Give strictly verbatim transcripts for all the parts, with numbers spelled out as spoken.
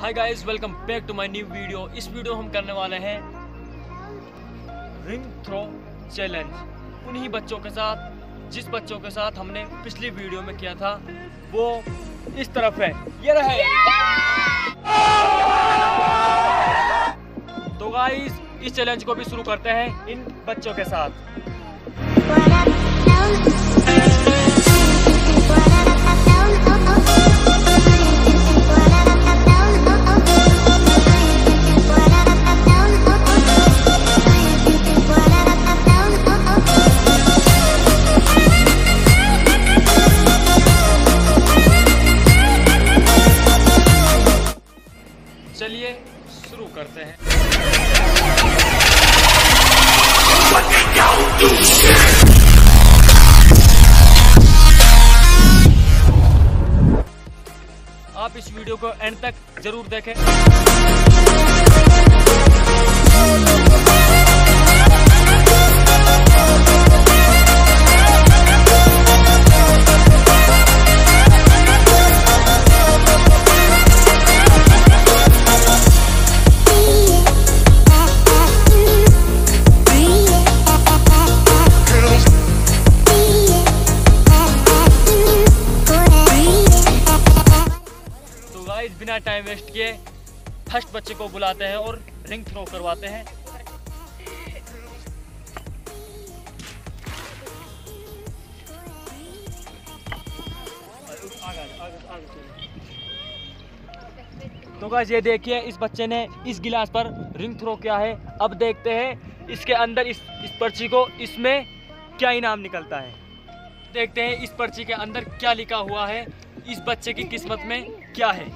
Hi guys, welcome back to my new video. इस video हम करने वाले हैं रिंग थ्रो चैलेंज उन्हीं बच्चों के साथ जिस बच्चों के साथ हमने पिछली वीडियो में किया था। वो इस तरफ है, ये रहे। yeah! तो गाइस इस चैलेंज को भी शुरू करते हैं इन बच्चों के साथ। चलिए शुरू करते हैं। आप इस वीडियो को एंड तक जरूर देखें। बिना टाइम वेस्ट किए फर्स्ट बच्चे को बुलाते हैं और रिंग थ्रो करवाते हैं। तो गाइस ये देखिए, इस बच्चे ने इस गिलास पर रिंग थ्रो किया है। अब देखते हैं इसके अंदर इस इस पर्ची को इसमें क्या इनाम निकलता है। देखते हैं इस पर्ची के अंदर क्या लिखा हुआ है, इस बच्चे की किस्मत में क्या है।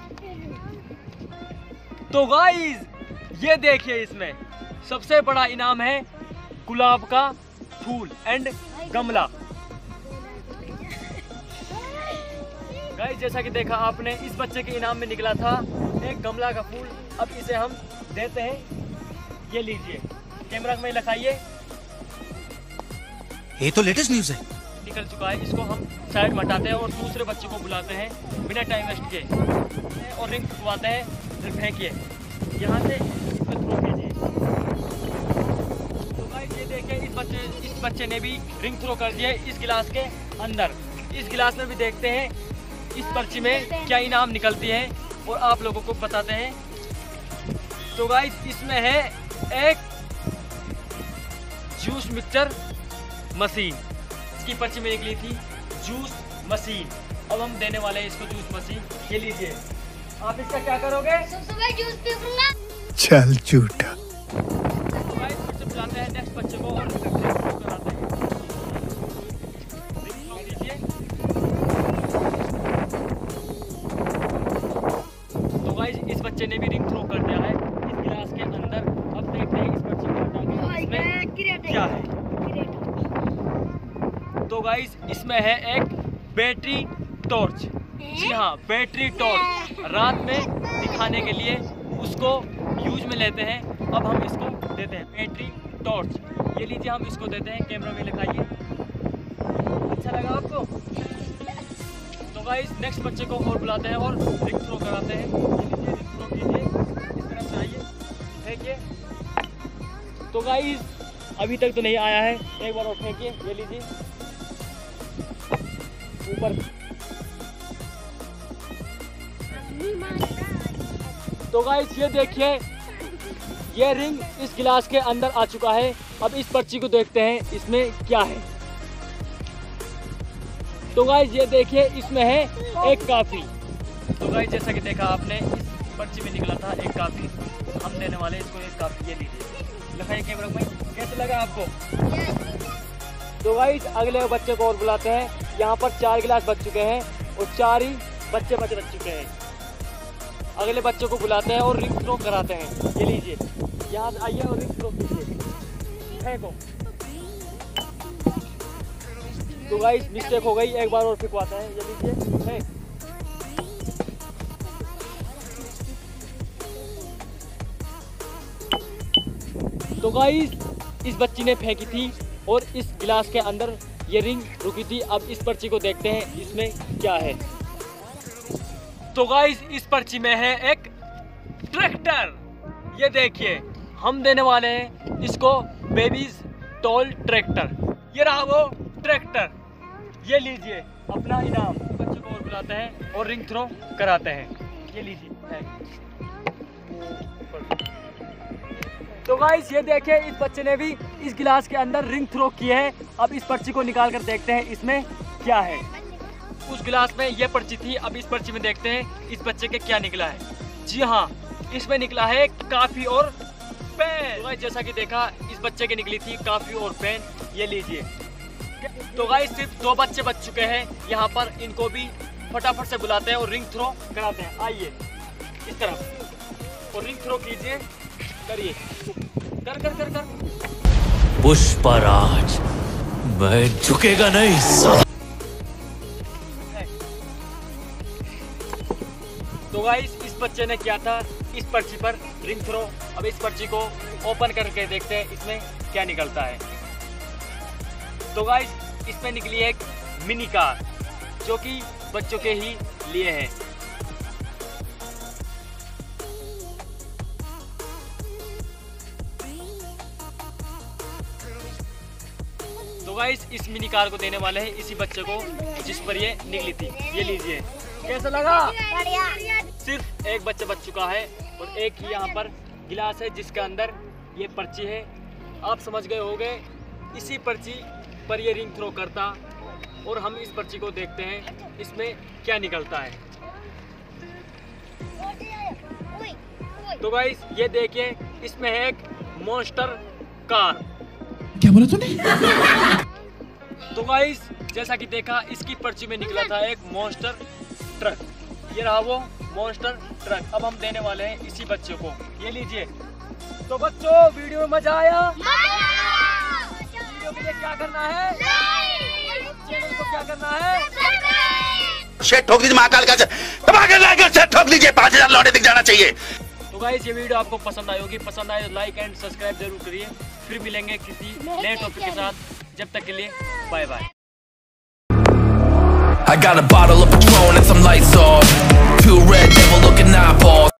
तो गाइस ये देखिए, इसमें सबसे बड़ा इनाम है गुलाब का फूल एंड गमला। गाइस जैसा कि देखा आपने, इस बच्चे के इनाम में निकला था एक गमला का फूल। अब इसे हम देते हैं, ये लीजिए, कैमरा में लगाइए। ये तो लेटेस्ट न्यूज है, निकल चुका है। इसको हम साइड हटाते हैं और दूसरे बच्चे को बुलाते हैं बिना टाइम वेस्ट किए और रिंग खुलवाते हैं। फिर फेंकिए यहाँ से, इसमें थ्रो कीजिए। तो गाइस ये देखिए, इस बच्चे इस बच्चे ने भी रिंग थ्रो कर दिए इस गिलास के अंदर। इस गिलास में भी देखते हैं इस पर्ची में क्या इनाम निकलती है और आप लोगों को बताते हैं। तो गाइस इसमें है एक जूस मिक्सचर मशीन। इसकी पर्ची में निकली थी जूस मशीन। अब हम देने वाले हैं इसको जूस मशीन। ये लीजिए, आप इसका क्या करोगे? सुबह जूस पीऊंगा। चल झूठा। तो गाइस फिर से बुलाते हैं नेक्स्ट बच्चे को और कराते हैं। तो गाइस इस बच्चे ने भी रिंग थ्रो कर दिया है इस गिलास के अंदर। अब देखते हैं इस बच्चे को इसमें क्या है। तो गाइस इसमें है एक बैटरी टॉर्च। जी हाँ, बैटरी टॉर्च रात में दिखाने के लिए उसको यूज में लेते हैं। अब हम इसको देते हैं बैटरी टॉर्च। ये लीजिए, हम इसको देते हैं, कैमरा में लगाइए। अच्छा लगा आपको? तो गाइस नेक्स्ट बच्चे को और बुलाते हैं और रिंग थ्रो कराते हैं। ये लीजिए, रिंग थ्रो कीजिए, इस तरफ से आइए, फेंकिए। तो गाइस अभी तक तो नहीं आया है, एक बार और फेंकिए। ये लीजिए ऊपर। तो गाइस ये देखिए, ये रिंग इस गिलास के अंदर आ चुका है। अब इस पर्ची को देखते हैं इसमें क्या है। तो गाइस ये देखिए, इसमें है एक काफी। तो गाइस जैसा कि देखा आपने, इस पर्ची में निकला था एक काफी। हम देने वाले इसको एक काफी। ये लीजिए, लगाइए कैमरा में। कैसे लगा आपको? तो गाइस अगले बच्चे को और बुलाते हैं। यहाँ पर चार गिलास बच चुके हैं और चार ही बच्चे बच बच चुके हैं। अगले बच्चे को बुलाते हैं और रिंग थ्रो कराते हैं। ये लीजिए, यहाँ आइए और रिंग थ्रो कीजिए, फेंको। तो गाइस मिस्टेक हो गई, एक बार और फेंकवाते हैं। ये लीजिए, फेंक। तो गाइस इस बच्ची ने फेंकी थी और इस गिलास के अंदर ये रिंग रुकी थी। अब इस पर्ची को देखते हैं इसमें क्या है। तो गाइस इस पर्ची में है एक ट्रैक्टर। ये देखिए हम देने वाले हैं इसको बेबीज टॉल ट्रैक्टर। ये रहा वो ट्रैक्टर, ये लीजिए अपना इनाम। बच्चों को और बुलाते हैं और रिंग थ्रो कराते हैं। ये लीजिए। तो गाइस ये देखिए इस बच्चे ने भी इस गिलास के अंदर रिंग थ्रो किए है। अब इस पर्ची को निकाल कर देखते हैं इसमें क्या है। उस गिलास में ये पर्ची थी, अब इस पर्ची में देखते हैं इस बच्चे के क्या निकला है। जी हाँ, इसमें निकला है काफी और पेन। तो जैसा कि देखा इस बच्चे के निकली थी काफी और पेन। ये लीजिए। तो गाइस सिर्फ दो बच्चे बच चुके हैं यहाँ पर, इनको भी फटाफट से बुलाते हैं और रिंग थ्रो कराते हैं। आइए इस तरफ और रिंग थ्रो कीजिए, करिए, कर कर कर कर। पुष्पराज मैं झुकेगा नहीं। तो गाइस इस बच्चे ने किया था इस पर्ची पर रिंग थ्रो। अब इस पर्ची को ओपन करके देखते हैं इसमें क्या निकलता है। तो गाइस इसमें निकली है एक मिनी कार जो कि बच्चों के ही लिए है। तो गाइस इस मिनी कार को देने वाले हैं इसी बच्चे को जिस पर ये निकली थी। ये लीजिए। कैसा लगा? बढ़िया। सिर्फ एक बच्चा बच चुका है और एक ही यहाँ पर गिलास है जिसके अंदर ये पर्ची है। आप समझ गए होंगे, इसी पर्ची पर ये रिंग थ्रो करता। और हम इस पर्ची को देखते हैं इसमें क्या निकलता है। तो गाइस ये देखिए इसमें है एक मॉन्स्टर कार। क्या बोला तूने? तो गाइस जैसा कि देखा इसकी पर्ची में निकला था एक मॉन्स्टर ट्रक। ये रहा वो मॉन्स्टर ट्रक। अब हम देने वाले हैं इसी बच्चे को। ये लीजिए। तो बच्चों वीडियो में मजा आया? वीडियो के लिए क्या करना है? चैनल को क्या करना है? शेयर ठोक दीजिए महाकाल का। शेयर ठोक दीजिए, पाँच हजार लौटे दिख जाना चाहिए। तो गाइस ये वीडियो आपको पसंद आई होगी। पसंद आए तो लाइक एंड सब्सक्राइब जरूर करिए। फिर मिलेंगे किसी नए टॉपिक के साथ। जब तक के लिए bye bye. I got a bottle of Patron and some lights off. Two red devil looking eyeballs.